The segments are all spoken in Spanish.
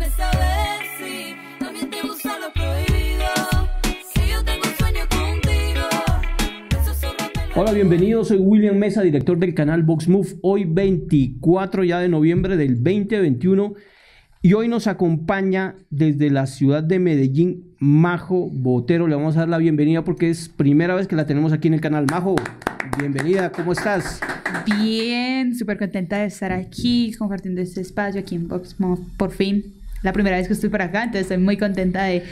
déjame saber si también te gusta lo prohibido, si yo tengo un sueño contigo, eso solo te lo... Hola, bienvenidos, soy William Mesa, director del canal BoxMov. Hoy 24 ya de noviembre del 2021 y hoy nos acompaña desde la ciudad de Medellín Majo Botero. Le vamos a dar la bienvenida porque es primera vez que la tenemos aquí en el canal. Majo, bienvenida, ¿cómo estás? Bien, súper contenta de estar aquí compartiendo este espacio aquí en BoxMov. Por fin, la primera vez que estoy por acá, entonces estoy muy contenta de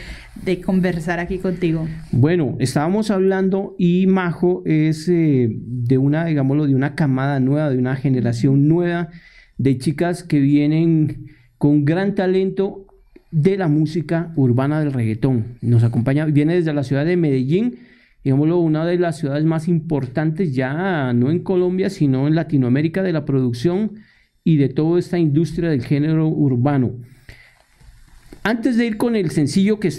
conversar aquí contigo. Bueno, estábamos hablando y Majo es de una, digámoslo, de una camada nueva, de una generación nueva de chicas que vienen con gran talento de la música urbana del reggaetón. Nos acompaña, viene desde la ciudad de Medellín, digámoslo, una de las ciudades más importantes ya no en Colombia, sino en Latinoamérica, de la producción y de toda esta industria del género urbano. Antes de ir con el sencillo que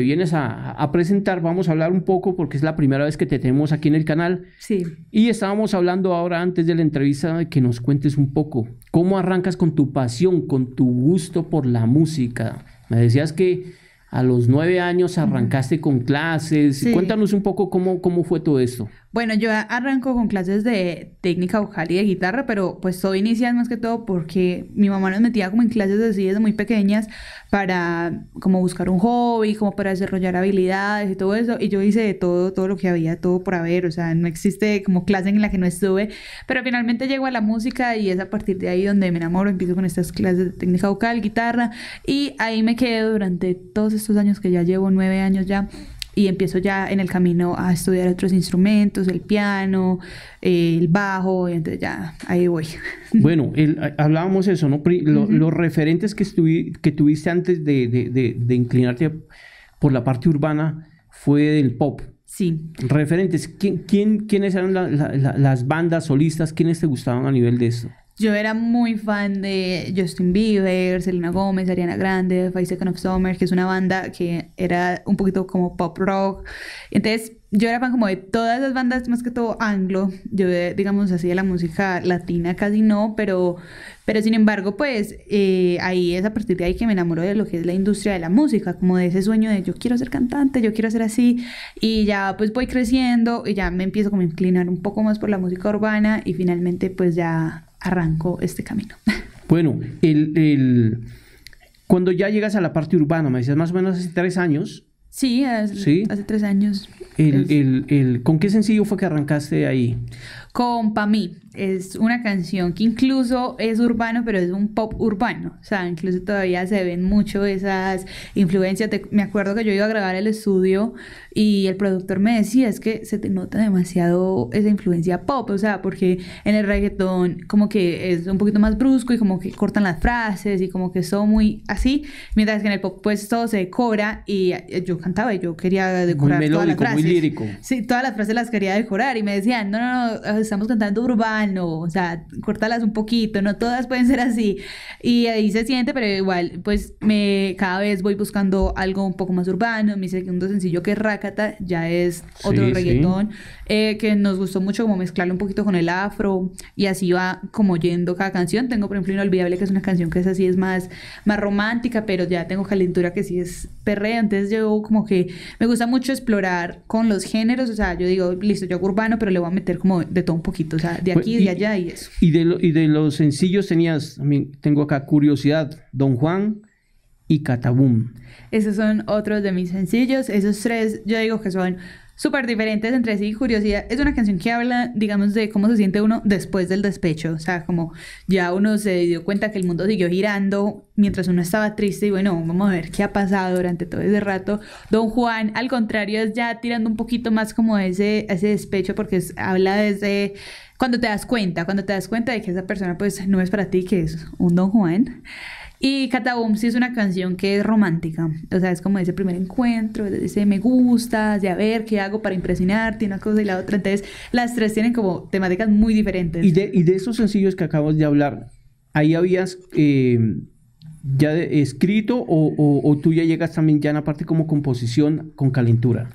vienes a presentar, vamos a hablar un poco porque es la primera vez que te tenemos aquí en el canal. Sí. Y estábamos hablando ahora antes de la entrevista de que nos cuentes un poco cómo arrancas con tu pasión, con tu gusto por la música. Me decías que a los 9 años arrancaste con clases. Sí. Cuéntanos un poco cómo fue todo esto. Bueno, yo arranco con clases de técnica vocal y de guitarra, pero pues todo inicia más que todo porque mi mamá nos metía como en clases así desde muy pequeñas para como buscar un hobby, como para desarrollar habilidades y todo eso. Y yo hice de todo lo que había, todo por haber. O sea, no existe como clase en la que no estuve. Pero finalmente llego a la música y es a partir de ahí donde me enamoro. Empiezo con estas clases de técnica vocal, guitarra, y ahí me quedo durante todos estos años que ya llevo, 9 años ya, y empiezo ya en el camino a estudiar otros instrumentos, el piano, el bajo, y entonces ya ahí voy. Bueno, hablábamos eso, ¿no? Los referentes que tuviste antes de inclinarte por la parte urbana fue del pop. Sí. Referentes, ¿quiénes eran las bandas solistas? ¿Quiénes te gustaban a nivel de eso? Yo era muy fan de Justin Bieber, Selena Gómez, Ariana Grande, Five Seconds of Summer, que es una banda que era un poquito como pop rock. Entonces, yo era fan como de todas las bandas, más que todo anglo. Yo, digamos así, de la música latina casi no, pero sin embargo, pues, ahí es a partir de ahí que me enamoro de lo que es la industria de la música, como de ese sueño de yo quiero ser cantante, yo quiero ser así, y ya pues voy creciendo y ya me empiezo como a inclinar un poco más por la música urbana y finalmente pues ya arrancó este camino. Bueno, cuando ya llegas a la parte urbana, me decías más o menos hace 3 años. Sí, hace 3 años. ¿Con qué sencillo fue que arrancaste ahí? Con Pa' Mí. Es una canción que incluso es urbano, pero es un pop urbano. O sea, incluso todavía se ven mucho esas influencias. Me acuerdo que yo iba a grabar el estudio y el productor me decía, es que se te nota demasiado esa influencia pop. O sea, porque en el reggaetón como que es un poquito más brusco y como que cortan las frases y como que es todo muy así. Mientras que en el pop pues todo se decora y yo cantaba y yo quería decorar muy melódico, todas las frases. Muy lírico. Sí, todas las frases las quería decorar y me decían, no, estamos cantando urbano. No, o sea, córtalas un poquito, no todas pueden ser así, y ahí se siente, pero igual, pues cada vez voy buscando algo un poco más urbano. Mi segundo sencillo, que es Rácata, ya es otro reggaetón, sí. Que nos gustó mucho como mezclarlo un poquito con el afro, y así va como yendo cada canción. Tengo por ejemplo Inolvidable, que es una canción que es así, es más romántica, pero ya tengo Calentura, que sí es perreo. Entonces yo como que me gusta mucho explorar con los géneros. O sea, yo digo, listo, yo hago urbano, pero le voy a meter como de todo un poquito, o sea, de aquí y de allá y eso. Y de los sencillos tenías, tengo acá Curiosidad, Don Juan y Cataboom. Esos son otros de mis sencillos. Esos tres yo digo que son súper diferentes entre sí. Curiosidad es una canción que habla, digamos, de cómo se siente uno después del despecho. O sea, como ya uno se dio cuenta que el mundo siguió girando mientras uno estaba triste y bueno, vamos a ver qué ha pasado durante todo ese rato. Don Juan, al contrario, es ya tirando un poquito más como ese despecho, porque habla desde cuando te das cuenta de que esa persona pues no es para ti, que es un Don Juan. Y Cataboom sí es una canción que es romántica. O sea, es como ese primer encuentro, ese me gustas, de a ver qué hago para impresionarte, una cosa y la otra. Entonces, las tres tienen como temáticas muy diferentes. Y de esos sencillos que acabas de hablar, ¿ahí habías ya escrito o tú ya llegas también ya en la parte como composición con Calentura?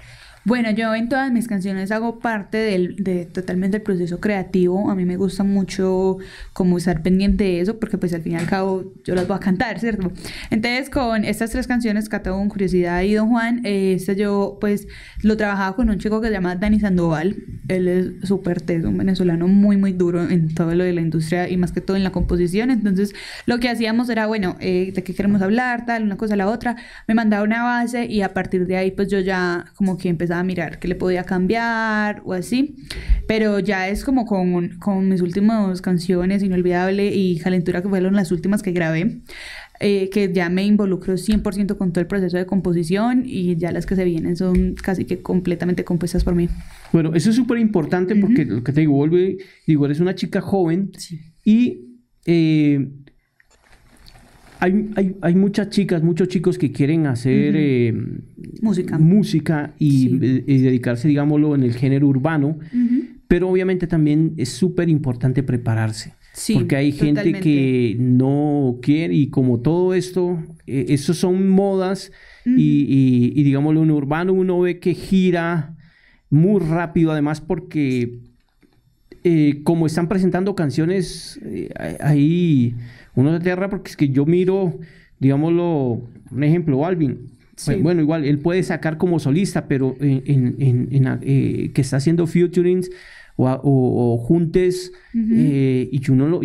Bueno, yo en todas mis canciones hago parte totalmente del proceso creativo. A mí me gusta mucho como estar pendiente de eso, porque pues al fin y al cabo yo las voy a cantar, ¿cierto? Entonces con estas tres canciones, Catón, Curiosidad y Don Juan, yo pues lo trabajaba con un chico que se llama Dani Sandoval. Él es súper teso, un venezolano muy muy duro en todo lo de la industria y más que todo en la composición. Entonces lo que hacíamos era, bueno, de qué queremos hablar, tal, una cosa a la otra. Me mandaba una base y a partir de ahí pues yo ya como que empezaba a mirar qué le podía cambiar o así, pero ya es como con mis últimas canciones, Inolvidable y Calentura, que fueron las últimas que grabé, que ya me involucro 100% con todo el proceso de composición, y ya las que se vienen son casi que completamente compuestas por mí. Bueno, eso es súper importante porque lo que te digo, eres una chica joven, sí. Y hay muchas chicas, muchos chicos que quieren hacer música y, sí, y dedicarse, digámoslo, en el género urbano, pero obviamente también es súper importante prepararse. Sí, porque hay gente que no quiere, y como todo esto, eso son modas y digámoslo, en urbano uno ve que gira muy rápido, además porque como están presentando canciones, ahí uno se aterra, porque es que yo miro, digámoslo, un ejemplo, Alvin. Sí. Bueno, igual, él puede sacar como solista, pero que está haciendo featurings o juntes, y uno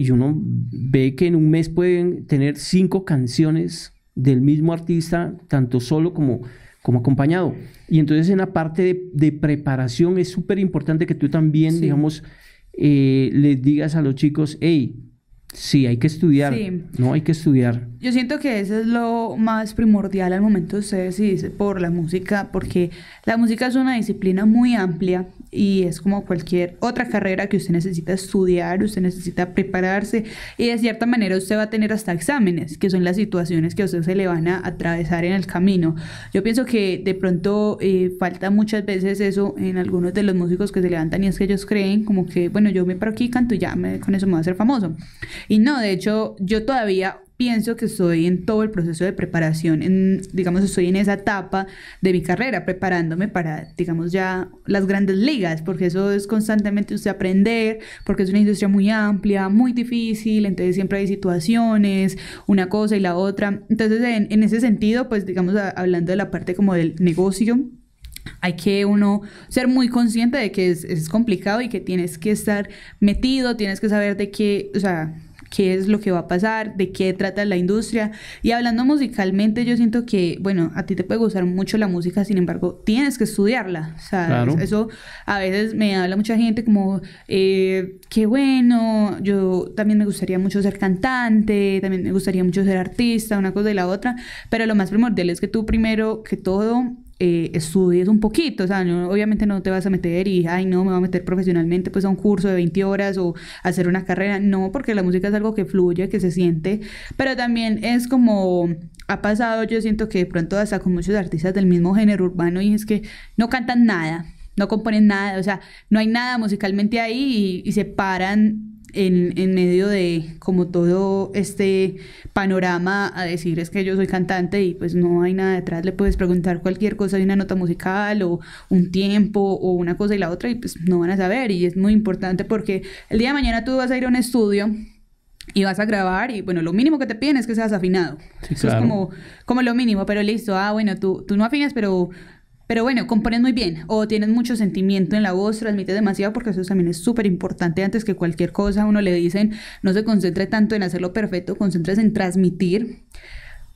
ve que en un mes pueden tener 5 canciones del mismo artista, tanto solo como acompañado. Y entonces en la parte de preparación es súper importante que tú también, sí, digamos, les digas a los chicos, hey, sí, hay que estudiar, sí, no hay que estudiar. Yo siento que eso es lo más primordial al momento de ustedes decidirse por la música, porque la música es una disciplina muy amplia y es como cualquier otra carrera que usted necesita estudiar, usted necesita prepararse, y de cierta manera usted va a tener hasta exámenes, que son las situaciones que a usted se le van a atravesar en el camino. Yo pienso que de pronto falta muchas veces eso en algunos de los músicos que se levantan, y es que ellos creen como que, bueno, yo me paro aquí, canto y ya, con eso me voy a hacer famoso. Y no, de hecho, yo todavía pienso que estoy en todo el proceso de preparación, digamos, estoy en esa etapa de mi carrera, preparándome para, digamos, ya las grandes ligas, porque eso es constantemente usted aprender, porque es una industria muy amplia, muy difícil, entonces siempre hay situaciones, una cosa y la otra. Entonces, en ese sentido, pues, digamos, hablando de la parte como del negocio, hay que uno ser muy consciente de que es complicado y que tienes que estar metido, tienes que saber de qué, o sea, qué es lo que va a pasar, de qué trata la industria. Y hablando musicalmente, yo siento que, bueno, a ti te puede gustar mucho la música, sin embargo, tienes que estudiarla, ¿sabes? Claro. Eso a veces me habla mucha gente como, qué bueno, yo también me gustaría mucho ser cantante, también me gustaría mucho ser artista, una cosa y la otra, pero lo más primordial es que tú, primero que todo, estudies un poquito. O sea, no, obviamente no te vas a meter y, ay, no, me voy a meter profesionalmente pues a un curso de 20 horas o hacer una carrera, no, porque la música es algo que fluye, que se siente, pero también es como ha pasado, yo siento que de pronto hasta con muchos artistas del mismo género urbano, y es que no cantan nada, no componen nada, o sea, no hay nada musicalmente ahí, y se paran en medio de como todo este panorama a decir, es que yo soy cantante, y pues no hay nada detrás. Le puedes preguntar cualquier cosa de una nota musical o un tiempo o una cosa y la otra, y pues no van a saber. Y es muy importante, porque el día de mañana tú vas a ir a un estudio y vas a grabar, y bueno, lo mínimo que te piden es que seas afinado. Sí, eso, claro, es como lo mínimo, pero listo, ah, bueno, tú no afinas, pero bueno, compones muy bien, o tienes mucho sentimiento en la voz, transmites demasiado, porque eso también es súper importante. Antes que cualquier cosa, a uno le dicen, no se concentre tanto en hacerlo perfecto, concéntrese en transmitir.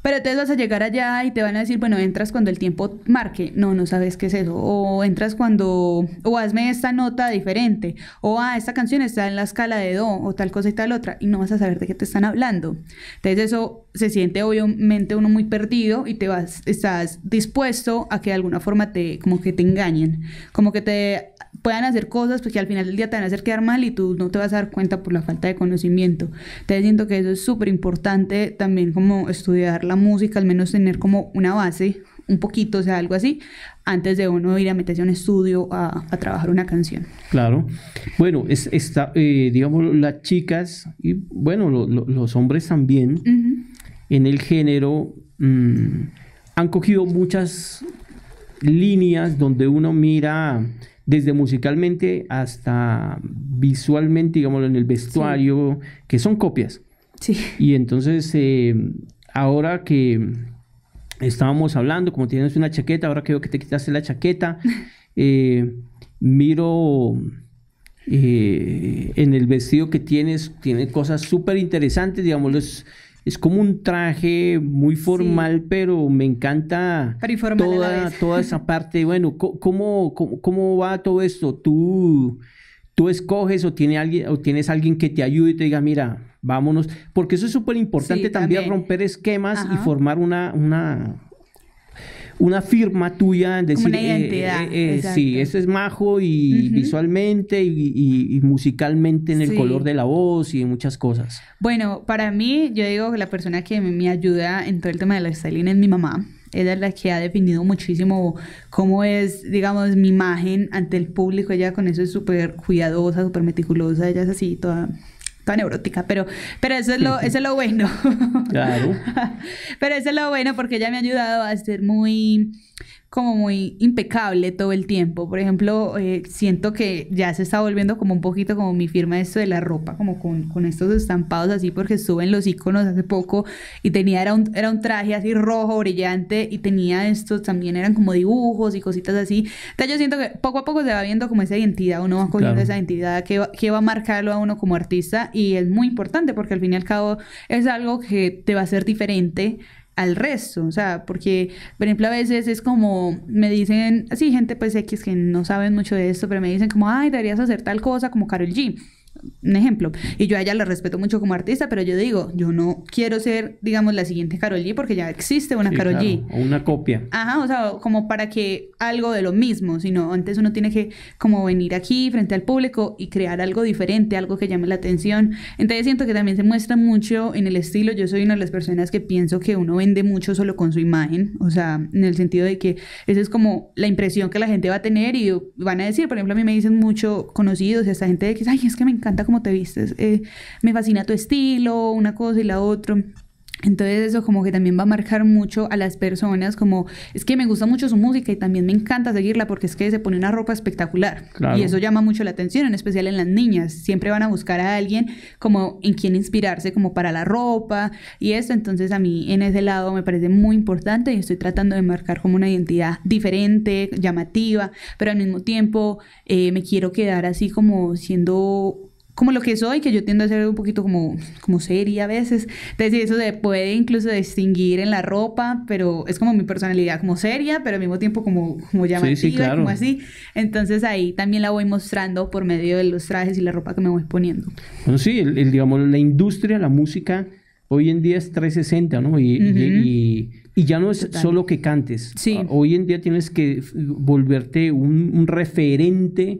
Pero entonces vas a llegar allá y te van a decir, bueno, entras cuando el tiempo marque. No, no sabes qué es eso. O entras cuando, o hazme esta nota diferente. O, ah, esta canción está en la escala de do, o tal cosa y tal otra. Y no vas a saber de qué te están hablando. Entonces eso se siente obviamente uno muy perdido, y estás dispuesto a que de alguna forma como que te engañen. Como que te puedan hacer cosas porque al final del día te van a hacer quedar mal, y tú no te vas a dar cuenta por la falta de conocimiento. Entonces siento que eso es súper importante también, como estudiar la música, al menos tener como una base, un poquito, o sea, algo así, antes de uno ir a meterse a un estudio a trabajar una canción. Claro. Bueno, digamos, las chicas y, bueno, los hombres también, en el género, han cogido muchas líneas donde uno mira desde musicalmente hasta visualmente, digámoslo, en el vestuario, sí, que son copias. Sí. Y entonces, ahora que estábamos hablando, como tienes una chaqueta, ahora que veo que te quitaste la chaqueta, miro en el vestido que tienes, tiene cosas súper interesantes, digámoslo, es como un traje muy formal, sí, pero me encanta toda esa parte. Bueno, ¿cómo va todo esto? ¿Tú escoges o tienes alguien que te ayude y te diga, mira, vámonos? Porque eso es súper importante, sí, también romper esquemas. Ajá. Y formar una firma tuya, decir, como una identidad. Sí, eso es Majo, y visualmente y musicalmente en el, sí, color de la voz y en muchas cosas. Bueno, para mí, yo digo que la persona que me ayuda en todo el tema de la styling es mi mamá. Ella es la que ha definido muchísimo cómo es, digamos, mi imagen ante el público. Ella con eso es súper cuidadosa, súper meticulosa. Ella es así, toda neurótica, pero eso es lo bueno. Claro. Pero eso es lo bueno, porque ella me ha ayudado a ser muy impecable todo el tiempo. Por ejemplo, siento que ya se está volviendo como un poquito como mi firma de esto de la ropa, como con estos estampados así, porque estuve en los iconos hace poco y tenía, era un traje así rojo, brillante, y tenía estos también, eran como dibujos y cositas así. Entonces yo siento que poco a poco se va viendo como esa identidad, uno va cogiendo, claro, esa identidad que va a marcarlo a uno como artista, y es muy importante porque al fin y al cabo es algo que te va a hacer diferente al resto. O sea, porque, por ejemplo, a veces es como, me dicen, así gente pues X que no saben mucho de esto, pero me dicen como, ay, deberías hacer tal cosa como Karol G, un ejemplo. Y yo a ella la respeto mucho como artista, pero yo digo, yo no quiero ser, digamos, la siguiente Karol G, porque ya existe una, sí, Karol, claro, G. O una copia. Ajá, o sea, como para que algo de lo mismo, sino antes uno tiene que como venir aquí frente al público y crear algo diferente, algo que llame la atención. Entonces siento que también se muestra mucho en el estilo. Yo soy una de las personas que pienso que uno vende mucho solo con su imagen, o sea, en el sentido de que esa es como la impresión que la gente va a tener y van a decir. Por ejemplo, a mí me dicen mucho conocidos, esta gente de que, ay, es que me encanta cómo te vistes, me fascina tu estilo, una cosa y la otra. Entonces eso como que también va a marcar mucho a las personas, como, es que me gusta mucho su música y también me encanta seguirla porque es que se pone una ropa espectacular, claro, y eso llama mucho la atención, en especial en las niñas. Siempre van a buscar a alguien como en quien inspirarse como para la ropa y esto. Entonces a mí en ese lado me parece muy importante y estoy tratando de marcar como una identidad diferente, llamativa, pero al mismo tiempo me quiero quedar así como siendo como lo que soy, que yo tiendo a ser un poquito como seria a veces. Entonces eso se puede incluso distinguir en la ropa, pero es como mi personalidad como seria, pero al mismo tiempo como llamativa, sí, sí, claro, como así. Entonces ahí también la voy mostrando por medio de los trajes y la ropa que me voy poniendo. Bueno, sí, digamos, la industria, la música, hoy en día es 360, ¿no? Y ya no es, total, solo que cantes. Sí. Hoy en día tienes que volverte un referente.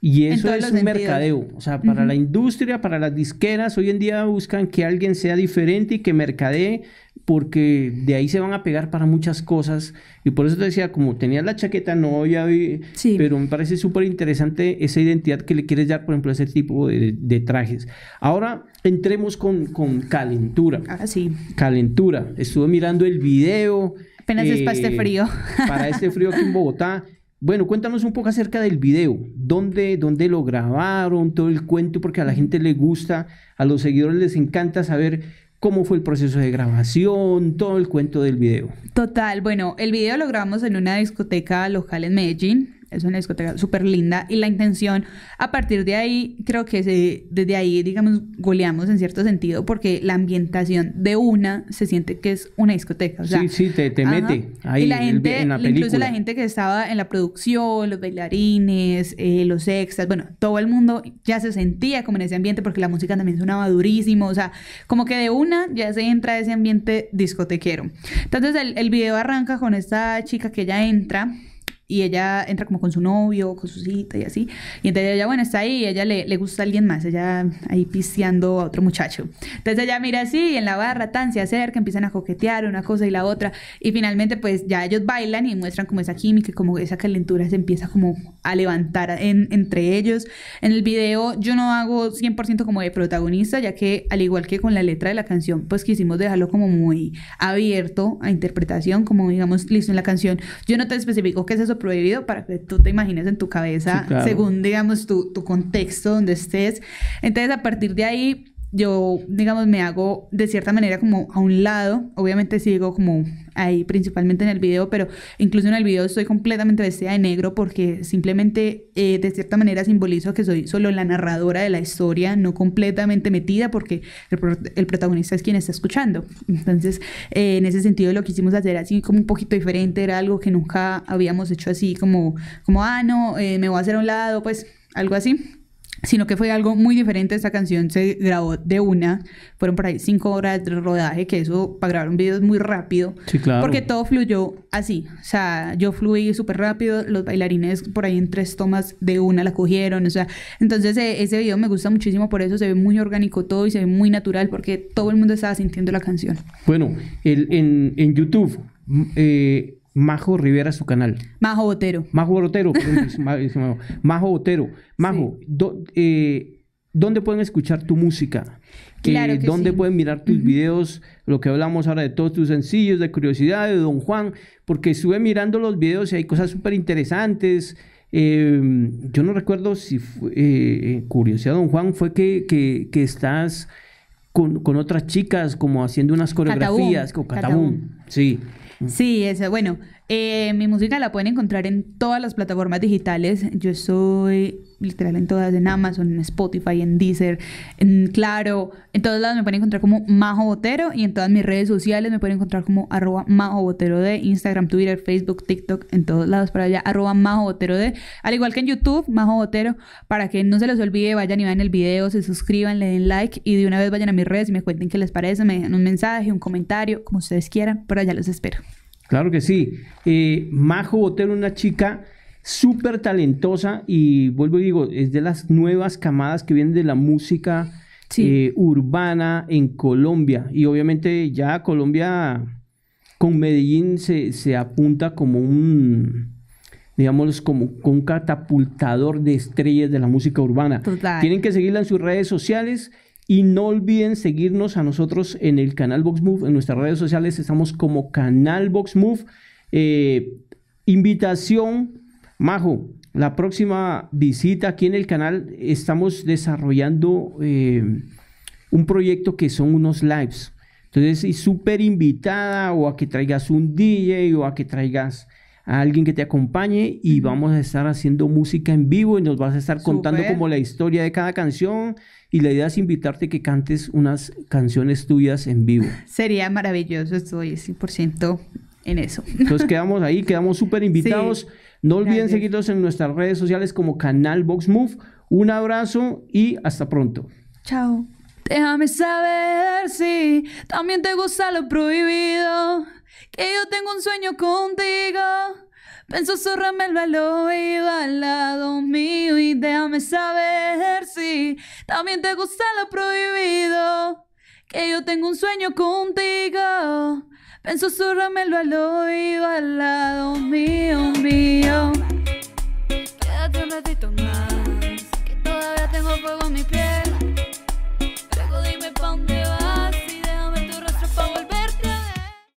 Y eso es un mercadeo, o sea, para la industria, para las disqueras, hoy en día buscan que alguien sea diferente y que mercadee, porque de ahí se van a pegar para muchas cosas. Y por eso te decía, como tenías la chaqueta, no, ya vi, sí, pero me parece súper interesante esa identidad que le quieres dar, por ejemplo, a ese tipo de trajes. Ahora entremos con Calentura. Ah, sí. Calentura. Estuve mirando el video. Apenas es para este frío. Para este frío aquí en Bogotá. Bueno, cuéntanos un poco acerca del video, dónde lo grabaron, todo el cuento, porque a la gente le gusta, a los seguidores les encanta saber cómo fue el proceso de grabación, todo el cuento del video. Total, bueno, el video lo grabamos en una discoteca local en Medellín. Es una discoteca súper linda y la intención, a partir de ahí, creo que desde ahí, digamos, goleamos en cierto sentido, porque la ambientación de una se siente que es una discoteca. O sea, sí, sí, te mete ahí. Y la gente, en la película, incluso la gente que estaba en la producción, los bailarines, los extras, bueno, todo el mundo ya se sentía como en ese ambiente, porque la música también sonaba durísimo. O sea, como que de una ya se entra a ese ambiente discotequero. Entonces el video arranca con esta chica que ya entra y ella entra como con su novio, con su cita y así, y entonces ella, bueno, está ahí y ella le gusta a alguien más, ella ahí piseando a otro muchacho, entonces ella mira así, en la barra, tan, se acerca, empiezan a coquetear una cosa y la otra, y finalmente pues ya ellos bailan y muestran como esa química, como esa calentura se empieza como a levantar entre ellos. En el video yo no hago 100% como de protagonista, ya que al igual que con la letra de la canción, pues quisimos dejarlo como muy abierto a interpretación, como digamos, listo, en la canción yo no te especifico qué es eso prohibido para que tú te imagines en tu cabeza, sí, claro, según digamos tu contexto donde estés. Entonces a partir de ahí yo digamos me hago de cierta manera como a un lado, obviamente sigo como ahí principalmente en el video, pero incluso en el video estoy completamente vestida de negro porque simplemente de cierta manera simbolizo que soy solo la narradora de la historia, no completamente metida porque el protagonista es quien está escuchando. Entonces en ese sentido lo quisimos hacer así como un poquito diferente, era algo que nunca habíamos hecho así como ah no, me voy a hacer a un lado, pues algo así, sino que fue algo muy diferente. Esta canción se grabó de una, fueron por ahí 5 horas de rodaje, que eso para grabar un video es muy rápido, sí, claro, porque todo fluyó así, o sea, yo fluí súper rápido, los bailarines por ahí en 3 tomas de una la cogieron, o sea, entonces ese video me gusta muchísimo por eso, se ve muy orgánico todo y se ve muy natural porque todo el mundo estaba sintiendo la canción. Bueno, en YouTube, Majo Rivera, su canal. Majo Botero. Majo Botero. Majo Botero. Majo, sí. ¿Dónde pueden escuchar tu música? Claro que ¿dónde sí pueden mirar tus videos? Lo que hablamos ahora de todos tus sencillos, de Curiosidad, de Don Juan, porque estuve mirando los videos y hay cosas súper interesantes. Yo no recuerdo si fue, Curiosidad, Don Juan, fue que estás con otras chicas como haciendo unas coreografías. Catabún. Sí. Sí, eso, bueno, mi música la pueden encontrar en todas las plataformas digitales, yo soy literal en todas, en Amazon, en Spotify, en Deezer, en Claro, en todos lados me pueden encontrar como Majo Botero, y en todas mis redes sociales me pueden encontrar como @MajoBotero de Instagram, Twitter, Facebook, TikTok, en todos lados para allá, @MajoBotero de, al igual que en YouTube, Majo Botero, para que no se les olvide, vayan y vean el video, se suscriban, le den like, y de una vez vayan a mis redes y me cuenten qué les parece, me dejan un mensaje, un comentario, como ustedes quieran, por allá los espero. Claro que sí. Majo Botero, una chica súper talentosa y vuelvo y digo, es de las nuevas camadas que vienen de la música, sí, urbana en Colombia. Y obviamente ya Colombia con Medellín se apunta como un, digamos, como un catapultador de estrellas de la música urbana. Total. Tienen que seguirla en sus redes sociales. Y no olviden seguirnos a nosotros en el canal BoxMov. En nuestras redes sociales estamos como canal BoxMov. Invitación, Majo. La próxima visita aquí en el canal estamos desarrollando un proyecto que son unos lives. Entonces, súper invitada, o a que traigas un DJ o a que traigas a alguien que te acompañe, y vamos a estar haciendo música en vivo y nos vas a estar contando como la historia de cada canción, y la idea es invitarte a que cantes unas canciones tuyas en vivo. Sería maravilloso, estoy 100% en eso. Entonces quedamos ahí, quedamos súper invitados. Sí, no olviden seguirnos en nuestras redes sociales como canal BoxMov. Un abrazo y hasta pronto. Chao. Déjame saber si también te gusta lo prohibido, que yo tengo un sueño contigo. Pensó zurrármelo al oído, al lado mío. Y déjame saber si también te gusta lo prohibido, que yo tengo un sueño contigo. Pensó zurrármelo al oído, al lado mío, mío. Quédate un ratito más.